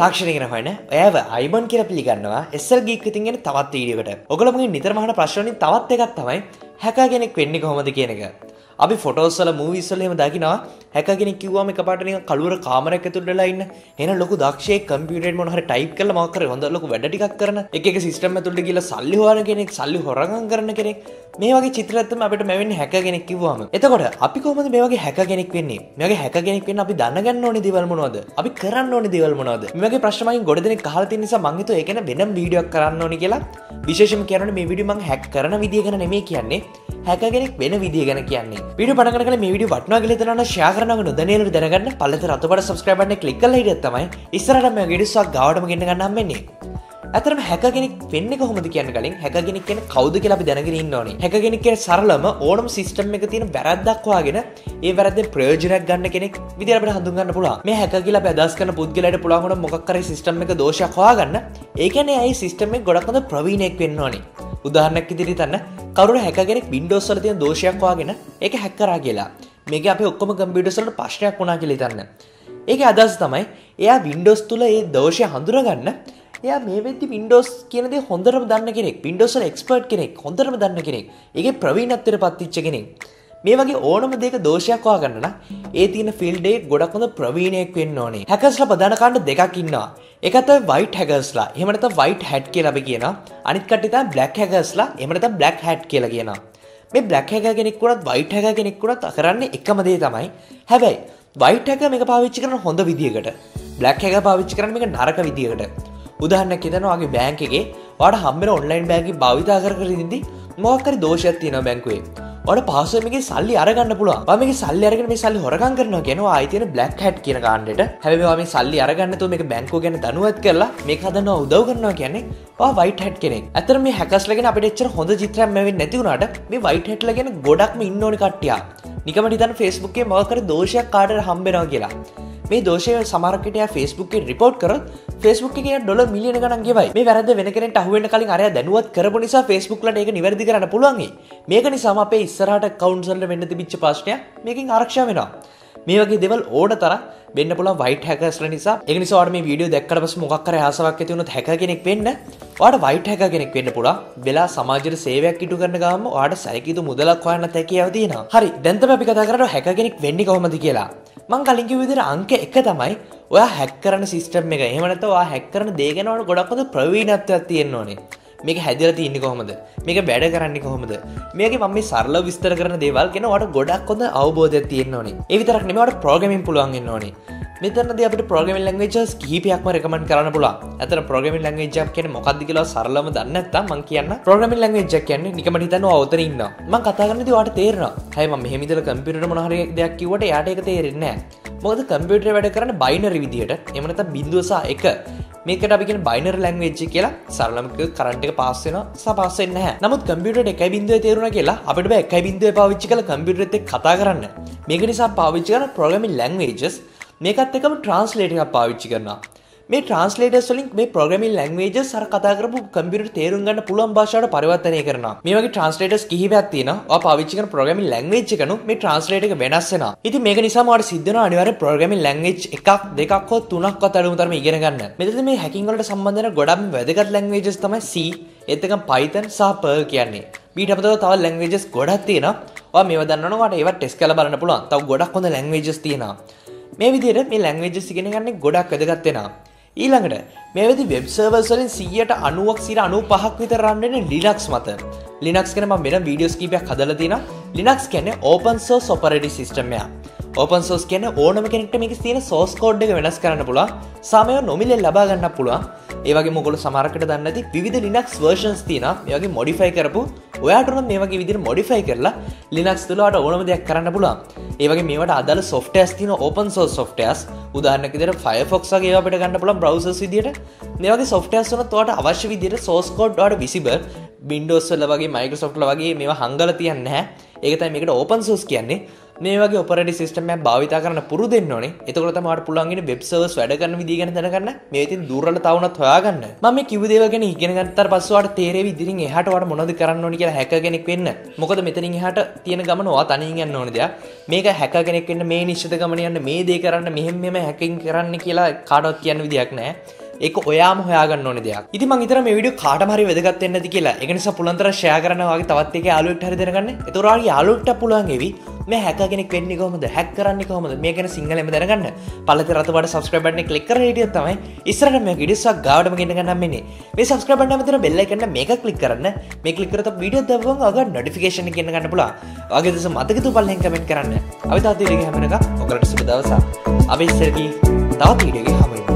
තාක්ෂණය ගැන හොයන ඔයාව අයිබන් කියලා පිළිගන්නවා SL Geek ඉතින් ගැන තවත් වීඩියෝ එකකට. ඔයගොල්ලෝගෙන් නිතරම අහන ප්‍රශ්න වලින් තවත් එකක් තමයි හැකර් කෙනෙක් වෙන්නේ කොහොමද කියන එක. අපි ෆොටෝස් වල මූවිස් වල එහෙම දකිනවා හැකර් කෙනෙක් කිව්වම එකපාරට නිකන් කළුවර කාමරයක් ඇතුළට වෙලා ඉන්න. එහෙනම් ලොකු දක්ෂයෙක් කම්පියුටරේ මොන හරි ටයිප් කරලා මොකක් කරේ හොඳ ලොකු වැඩ ටිකක් කරන. එක එක සිස්ටම් ඇතුළට ගිහලා සල්ලි හොයන කෙනෙක්, සල්ලි හොරගම් කරන කෙනෙක්. මේ වගේ චිත්‍රයක් තමයි අපිට මෙවෙන්නේ හැකර් කෙනෙක් කිව්වම. එතකොට අපි කොහොමද මේ වගේ හැකර් කෙනෙක් වෙන්නේ? මේ වගේ හැකර් කෙනෙක් වෙන්න අපි දැනගන්න ඕනේ දේවල් මොනවද? අපි කරන්න ඕනේ දේවල් මොනවද? මේ වගේ ප්‍රශ්න මගෙන් ගොඩ දෙනෙක් අහලා තියෙන නිසා මම හිතුවා ඒක ගැන වෙනම වීඩියෝ එකක් කරන්න ඕනේ කියලා. විශේෂයෙන්ම කියනවානේ මේ වීඩියෝ මම හැක් කරන විදිය ගැන නෙමෙයි කියන්නේ. හැකර් කෙනෙක් වෙන විදිය ගැන කියන්නේ. වීඩියෝ පටන් ගන්න කලින් මේ වීඩියෝ වටිනවා කියලා හිතනවා නම් ෂෙයා කරනවා නොදැනෙනවලු දැනගන්න පළතර අතපඩ subscribe button එක click කරලා හිටියත් තමයි ඉස්සරහට මේ වීඩියෝස් වා ගාවටම ගෙන්න ගන්න හම්බෙන්නේ. ඇත්තටම හැකර් කෙනෙක් වෙන්නේ කොහොමද කියන කලින් හැකර් කෙනෙක් කියන්නේ කවුද කියලා අපි දැනගෙන ඉන්න ඕනේ. හැකර් කෙනෙක් කියන්නේ සරලම ඕනම සිස්ටම් එකක තියෙන වැරද්දක් හොයාගෙන ඒ වැරද්දෙන් ප්‍රයෝජනයක් ගන්න කෙනෙක් විදියට අපිට හඳුන් ගන්න පුළුවන්. මේ හැකර් කියලා අපි අදහස් කරන පුද්ගලයාට පුළුවන් වුණා මොකක් කරේ සිස්ටම් එක දෝෂයක් හොයාගන්න. ඒ කියන්නේ ඇයි සිස්ටම් එක ගොඩක් හොඳ ප්‍රවීණයෙක් වෙන්න ඕනේ. උදාහරණයක් ඉදිරියට ගන්න කවුරු හැකර් කෙනෙක් Windows වල තියෙන දෝෂයක් හොයාගෙන ඒක හැක් කරා කියලා. මේක අපේ ඔක්කොම කම්පියුටර්ස් වලට ප්‍රශ්නයක් වුණා කියලා හිතන්න. ඒකේ අදහස තමයි එයා Windows තුල ඒ දෝෂය හඳුනගන්න එයා මේ වෙද්දි Windows කියන දේ හොඳටම දන්න කෙනෙක්, Windows වල එක්ස්පර්ට් කෙනෙක්, හොඳටම දන්න කෙනෙක්. ඒකේ ප්‍රවීණත්වයට පත්විච්ච කෙනෙක්. මේ වගේ ඕනම දෙයක දෝෂයක් හොයාගන්න නම් ඒ තියෙන ෆීල්ඩ් එකේ ගොඩක් හොඳ ප්‍රවීණයෙක් වෙන්න ඕනේ. හැකර්ස්ලා ප්‍රධාන කාණ්ඩ දෙකක් ඉන්නවා. එකක් තමයි white hackersලා. එහෙම නැත්නම් white hat කියලා අපි කියනවා. අනිත් කට්ටිය තමයි black hackersලා. එහෙම නැත්නම් black hat කියලා කියනවා. මේ black hacker කෙනෙක් වුණත් white hacker කෙනෙක් වුණත් කරන්නේ එකම දේ තමයි. හැබැයි white hacker මේක පාවිච්චි කරන හොඳ විදියකට. black hacker පාවිච්චි කරන්නේ මේක නරක විදියකට. උදාහරණයක් හිතන්න ඔයාගේ බැංක් එකේ ඔයාට හම්බෙන online banking භාවිතා කර ඉඳින්දි මොකක් හරි දෝෂයක් තියෙනවා බැංකුවේ. ඔයාට පාස්වර්ඩ් එකේ සල්ලි අරගන්න පුළුවන්. ඔයා මේකේ සල්ලි අරගෙන මේ සල්ලි හොරගම් කරනවා කියනවා ආයි තියෙන black hat කියන කාණ්ඩෙට. හැබැයි ඔයා මේ සල්ලි අරගන්න නැතුව මේක බැංකුව ගැන දැනුවත් කරලා මේක හදනවා උදව් කරනවා කියන්නේ ඔයා white hat කෙනෙක්. ඇත්තට මේ hackers ලා ගැන අපිට එච්චර හොඳ චිත්‍රයක් ලැබෙන්නේ නැති වුණාට මේ white hat ලා ගැන ගොඩක්ම ඉන්න ඕනි කට්ටියක්. නිකම්ම හිතන්න Facebook එකේ මොකක් හරි දෝෂයක් කාටද හම්බෙනවා කියලා. මේ දෝෂය සමහරකට යා Facebook එකේ report කරොත් Facebook එකේ ඩොලර් මිලියන ගණන් ගෙවයි. මේ වැරද්ද වෙන කෙනෙක්ට අහු වෙන්න කලින් අරයා දැනුවත් කරපු නිසා Facebook වලට ඒක නිවැරදි කරන්න පුළුවන්. මේක නිසාම අපේ ඉස්සරහට accounts වල වෙන්න තිබිච්ච ප්‍රශ්නයක් මේකෙන් ආරක්ෂා වෙනවා. මේ වගේ දේවල් ඕන තරම් වෙන්න පුළුවන් white hackers ලා නිසා. ඒක නිසා ඔයාලා මේ වීඩියෝ දැක්කට පස්සේ මොකක් හරි ආසාවක් ඇති වුණොත් hacker කෙනෙක් වෙන්න ඔයාට white hacker කෙනෙක් වෙන්න පුළුවන්. වෙලා සමාජයට සේවයක් ඉටු කරන ගාම ඔයාට සැලකිලි මුදලක් හොයන්නත් හැකියාව තියෙනවා. හරි දැන් තමයි අපි කතා කරන්නේ hacker කෙනෙක් වෙන්නේ කොහොමද කියලා. මං කලින් කිව්ව විදිහට අංක 1 තමයි ඔයා හැක් කරන සිස්ටම් එක. එහෙම නැත්නම් ඔයා හැක් කරන දේ ගැන ඔයාලට ගොඩක් හොඳ ප්‍රවීණත්වයක් තියෙන්න ඕනේ. මේක හැදලා තියෙන්නේ කොහොමද? මේක වැඩ කරන්නේ කොහොමද? මේකේ මම මේ සරලව විස්තර කරන දේවල් ගැන ඔයාලට ගොඩක් හොඳ අවබෝධයක් තියෙන්න ඕනේ. ඒ විතරක් නෙමෙයි ඔයාලට ප්‍රෝග්‍රෑමින් පුළුවන් වෙන්න ඕනේ. මෙතනදී අපිට ප්‍රෝග්‍රෑමින් ලැන්ග්වේජස් කිහිපයක්ම රෙකමන්ඩ් කරන්න පුළුවන්. අතන ප්‍රෝග්‍රෑමින් ලැන්ග්වේජ් එකක් කියන්නේ මොකක්ද කියලා සරලවම දන්නේ නැත්නම් මම කියන්න ප්‍රෝග්‍රෑමින් ලැන්ග්වේජ් එක කියන්නේ නිකම්ම හිතන්න ඔයා ඔතන ඉන්නවා. මම කතා කරනදී ඔයාලට තේරෙනවා. හැබැයි මම මෙහෙම ඉඳලා කම්පියුටරේ මොන හරි දෙයක් කිව්වට එයාට ඒක තේරෙන්නේ නැහැ. මොකද කම්පියුටරේ වැඩ කරන්නේ බයිනරි විදියට. එහෙම නැත්නම් 0 සහ 1 මේකට අපි කියන බයිනරි ලැන්ග්වේජ් කියලා සරලම කිව්ව කරන්ට් එක පාස් වෙනවා සහ පාස් වෙන්නේ නැහැ. නමුත් කම්පියුටරේ 1.0 තේරුණා කියලා අපිට බෑ 1.0 පාවිච්චි කරලා කම්පියුටරෙත් එක්ක කතා කරන්න. මේක නිසා පාවිච්චි කරන ප්‍රෝග්‍රෑමින් ලැන්ග්වේජස් මේකත් එක්කම ට්‍රාන්ස්ලේට් එකක් පාවිච්චි කරනවා. මේ ට්‍රාන්ස්ලේටර්ස් වලින් මේ ප්‍රෝග්‍රෑමින් ලැන්ග්වේජස් අර කතා කරපු කම්පියුටරේ තේරුම් ගන්න පුළුවන් භාෂාවට පරිවර්තනය කරනවා. මේ වගේ ට්‍රාන්ස්ලේටර්ස් කිහිපයක් තියෙනවා. ඔයා පාවිච්චි කරන ප්‍රෝග්‍රෑමින් ලැන්ග්වේජ් එකනොත් මේ ට්‍රාන්ස්ලේට් එක වෙනස් වෙනවා. ඉතින් මේක නිසාම ඔයාලට සිද්ධ වෙනවා අනිවාර්යයෙන් ප්‍රෝග්‍රෑමින් ලැන්ග්වේජ් එකක් දෙකක් හෝ තුනක් අතරින් උතරම ඉගෙන ගන්න. මෙතනදී මේ හැකින් වලට සම්බන්ධ වෙන ගොඩක් වැදගත් ලැන්ග්වේජස් තමයි C, එතකම් Python සහ Perl කියන්නේ. ඊට අමතරව තව ලැන්ග්වේජස් ගොඩක් තියෙනවා. ඔයා මේවා දන්නවනම් ඔයාලට ඒවත් ටෙස්ට් කරලා බලන්න පුළුවන්. තව ගොඩක් හොඳ ලැන්ග්වේජස් තියෙනවා. මේ විදිහට මේ ලැන්ග්වේජස් ඉගෙන ගන්න ගොඩක් වැදගත් වෙනවා. ඊළඟට මේ වෙදි වෙබ් සර්වර්ස් වලින් 90% විතර රන් වෙන්නේ Linux මත. Linux ගැන මම වෙන වීඩියෝස් කීපයක් හදලා තිනවා. Linux කියන්නේ open source operating system එකක්. open source කියන්නේ ඕනම කෙනෙක්ට මේකේ තියෙන source code එක වෙනස් කරන්න පුළුවන්. සමහරව නොමිලේ ලබා ගන්න පුළුවන්. ඒ වගේම ඔයගොල්ලෝ සමහරකට දන්නේ නැති විවිධ Linux versions තියෙනවා. මේ වගේ modify කරපු ඔයාට උනත් මේ වගේ විදිහට modify කරලා Linux තුල ඔයාට ඕනම දෙයක් කරන්න පුළුවන්. ඒ වගේ මේවට අදාළ softwares තියෙනවා open source softwares. උදාහරණයක් විදිහට Firefox වගේ ඒවා අපිට ගන්න පුළුවන් browsers විදිහට. මේ වගේ softwares වලත් ඔයාට අවශ්‍ය විදිහට source code ඔයාට visible Windows වල වගේ Microsoft වල වගේ මේවා හංගලා තියන්නේ නැහැ. ඒක තමයි මේකට open source කියන්නේ. මේ වගේ ඔපරේටින් සිස්ටම් එකක් භාවිතා කරන්න පුරුදු වෙන්න ඕනේ. එතකොට තමයි ඔයාලට පුළුවන් ඉන්නේ වෙබ් සර්වර්ස් වැඩ කරන විදිය ගැන දැනගන්න. මේ ඉතින් දුර්වලතාව උනත් හොයාගන්න. මම මේ කිව්ව දේවල් ගැන ඉගෙන ගත්තාට පස්සේ ඔයාලට තේරෙවි ඉතින් එහාට ඔයාලට මොනවද කරන්න ඕනේ කියලා හැකර් කෙනෙක් වෙන්න. මොකද මෙතනින් එහාට තියෙන ගමන ඔයා තනියෙන් යන්න ඕනේ දෙයක්. මේක හැකර් කෙනෙක් වෙන්න මේ නිශ්චිත ගමන යන්න මේ දේ කරන්න මෙහෙම මෙහෙම හැකින් කරන්න කියලා කාටවත් කියන්න විදියක් නැහැ. ඒක ඔයාම හොයාගන්න ඕනේ දෙයක්. ඉතින් මම හිතනවා මේ වීඩියෝ කාටම හරි වැදගත් වෙන්න ඇති කියලා. ඒක නිසා පුළුවන් තරම් ෂෙයා කරනවා වගේ තවත් එක යාළුවෙක්ට හරි දැනගන්න. ඒතර ඔයාලගේ යාළුවෙක්ට පුළුවන් එවි මේ හැකර් කෙනෙක් වෙන්නේ කොහොමද? හැක් කරන්නේ කොහොමද? මේ ගැන සිංහලෙන්ම දැනගන්න. පළතේ රතු පාට subscribe button එක click කරන හිටියොත් තමයි ඉස්සරහට මේ වීඩියෝස් එක ගාවටම ගෙන්න ගන්නම් මෙන්නේ. මේ subscribe button එක මෙතන bell icon එක මේක click කරන්න. මේ click කරලා වීඩියෝ දාපුවම ඔයාලට notification එක එන්න ගන්න පුළුවන්. ඔයාගේ දස මතක තුපල් link comment කරන්න. අපි තාත් වීඩියෝ එක හැමනක ඔයාලට සුබ දවසක්. අපි ඉස්සරහට තවත් වීඩියෝ එකක් හමු වෙමු.